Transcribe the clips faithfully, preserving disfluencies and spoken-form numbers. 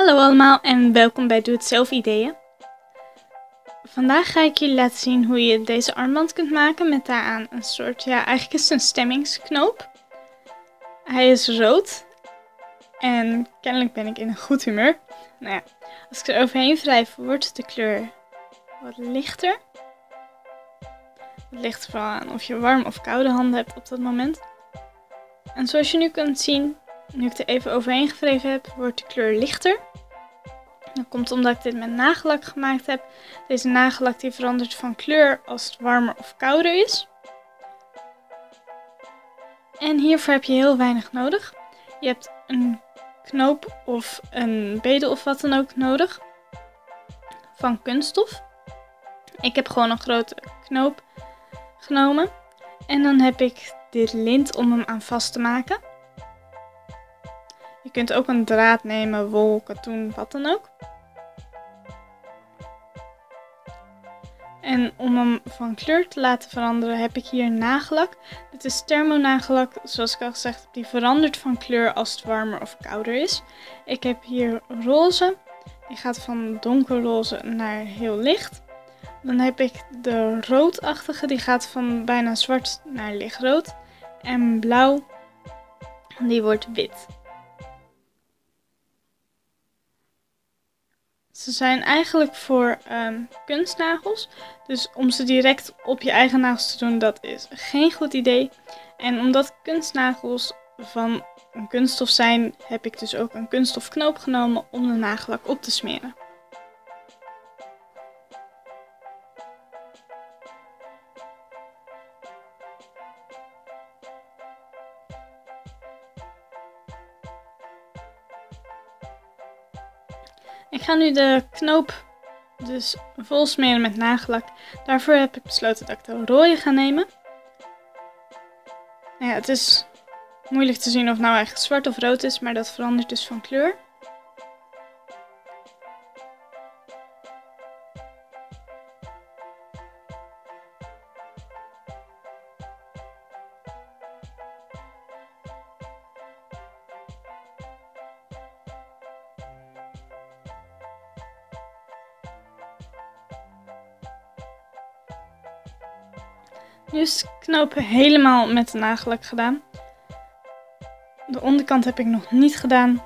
Hallo allemaal en welkom bij Doe-Het-Zelf-Ideeën. Vandaag ga ik jullie laten zien hoe je deze armband kunt maken met daaraan een soort, ja eigenlijk is het een stemmingsknoop. Hij is rood en kennelijk ben ik in een goed humeur. Nou ja, als ik er overheen wrijf wordt de kleur wat lichter. Het ligt vooral aan of je warm of koude handen hebt op dat moment. En zoals je nu kunt zien, nu ik er even overheen gewreven heb, wordt de kleur lichter. Dat komt omdat ik dit met nagellak gemaakt heb. Deze nagellak die verandert van kleur als het warmer of kouder is. En hiervoor heb je heel weinig nodig. Je hebt een knoop of een bedel of wat dan ook nodig van kunststof. Ik heb gewoon een grote knoop genomen. En dan heb ik dit lint om hem aan vast te maken. Je kunt ook een draad nemen, wol, katoen, wat dan ook. En om hem van kleur te laten veranderen heb ik hier nagellak. Dit is thermonagellak, zoals ik al gezegd heb, die verandert van kleur als het warmer of kouder is. Ik heb hier roze, die gaat van donkerroze naar heel licht. Dan heb ik de roodachtige, die gaat van bijna zwart naar lichtrood. En blauw, die wordt wit. Ze zijn eigenlijk voor um, kunstnagels, dus om ze direct op je eigen nagels te doen, dat is geen goed idee. En omdat kunstnagels van een kunststof zijn, heb ik dus ook een kunststofknoop genomen om de nagellak op te smeren. Ik ga nu de knoop dus vol smeren met nagellak. Daarvoor heb ik besloten dat ik de rode ga nemen. Nou ja, het is moeilijk te zien of nou eigenlijk zwart of rood is, maar dat verandert dus van kleur. Nu is het knopen helemaal met de nagellak gedaan. De onderkant heb ik nog niet gedaan.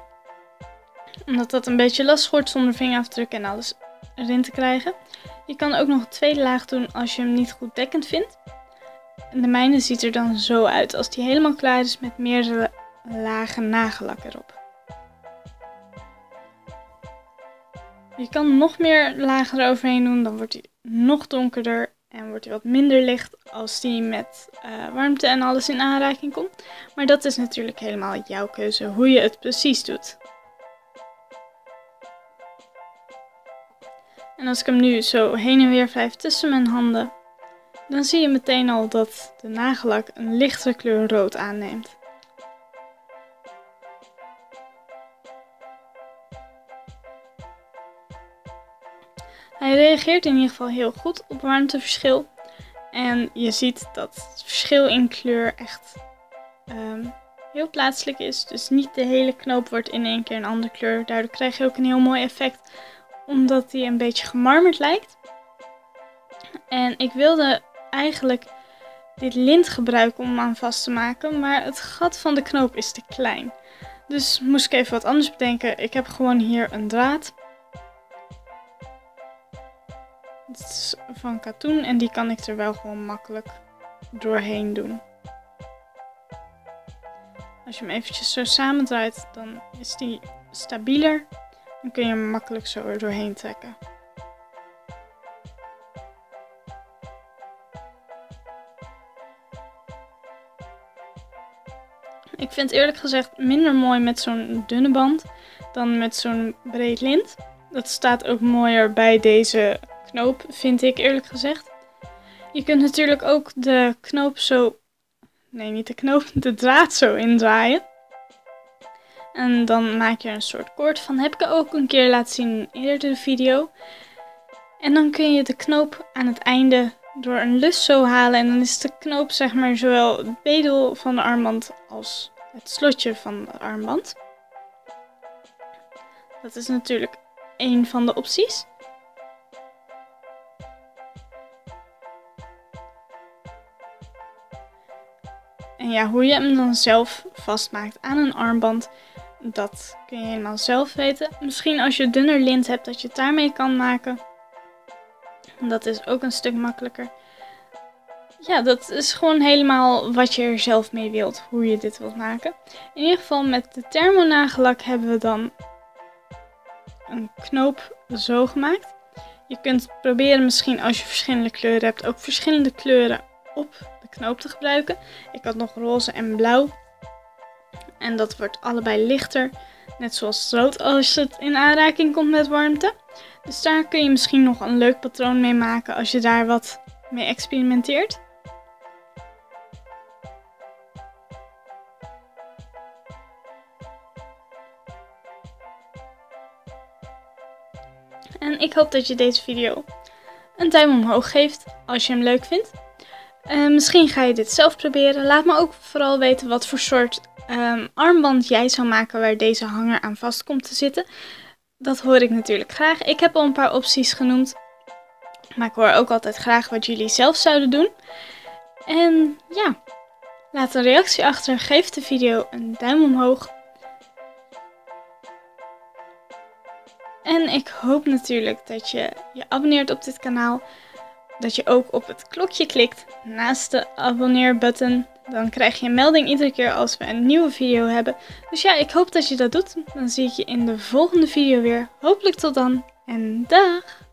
Omdat dat een beetje lastig wordt zonder vingerafdruk en alles erin te krijgen. Je kan ook nog een tweede laag doen als je hem niet goed dekkend vindt. En de mijne ziet er dan zo uit als die helemaal klaar is met meerdere lagen nagellak erop. Je kan nog meer lagen eroverheen doen, dan wordt hij nog donkerder. En wordt hij wat minder licht als die met uh, warmte en alles in aanraking komt. Maar dat is natuurlijk helemaal jouw keuze hoe je het precies doet. En als ik hem nu zo heen en weer wrijf tussen mijn handen, dan zie je meteen al dat de nagellak een lichtere kleur rood aanneemt. Hij reageert in ieder geval heel goed op warmteverschil. En je ziet dat het verschil in kleur echt um, heel plaatselijk is. Dus niet de hele knoop wordt in één keer een andere kleur. Daardoor krijg je ook een heel mooi effect, omdat die een beetje gemarmerd lijkt. En ik wilde eigenlijk dit lint gebruiken om hem aan vast te maken, maar het gat van de knoop is te klein. Dus moest ik even wat anders bedenken. Ik heb gewoon hier een draad. Het is van katoen en die kan ik er wel gewoon makkelijk doorheen doen. Als je hem eventjes zo samendraait, dan is die stabieler. Dan kun je hem makkelijk zo er doorheen trekken. Ik vind het eerlijk gezegd minder mooi met zo'n dunne band dan met zo'n breed lint. Dat staat ook mooier bij deze knoop, vind ik eerlijk gezegd. Je kunt natuurlijk ook de knoop zo, nee niet de knoop, de draad zo indraaien. En dan maak je er een soort koord van. Heb ik ook een keer laten zien in een eerdere video. En dan kun je de knoop aan het einde door een lus zo halen. En dan is de knoop zeg maar zowel het bedel van de armband als het slotje van de armband. Dat is natuurlijk een van de opties. En ja, hoe je hem dan zelf vastmaakt aan een armband, dat kun je helemaal zelf weten. Misschien als je dunner lint hebt, dat je het daarmee kan maken. Dat is ook een stuk makkelijker. Ja, dat is gewoon helemaal wat je er zelf mee wilt, hoe je dit wilt maken. In ieder geval met de Thermonagellak hebben we dan een knoop zo gemaakt. Je kunt proberen misschien, als je verschillende kleuren hebt, ook verschillende kleuren op de knoop te gebruiken. Ik had nog roze en blauw. En dat wordt allebei lichter, net zoals rood als het in aanraking komt met warmte. Dus daar kun je misschien nog een leuk patroon mee maken als je daar wat mee experimenteert. En ik hoop dat je deze video een duim omhoog geeft als je hem leuk vindt. Uh, misschien ga je dit zelf proberen. Laat me ook vooral weten wat voor soort um, armband jij zou maken waar deze hanger aan vast komt te zitten. Dat hoor ik natuurlijk graag. Ik heb al een paar opties genoemd. Maar ik hoor ook altijd graag wat jullie zelf zouden doen. En ja, laat een reactie achter. Geef de video een duim omhoog. En ik hoop natuurlijk dat je je abonneert op dit kanaal. Dat je ook op het klokje klikt naast de abonneerbutton. Dan krijg je een melding iedere keer als we een nieuwe video hebben. Dus ja, ik hoop dat je dat doet. Dan zie ik je in de volgende video weer. Hopelijk tot dan en dag!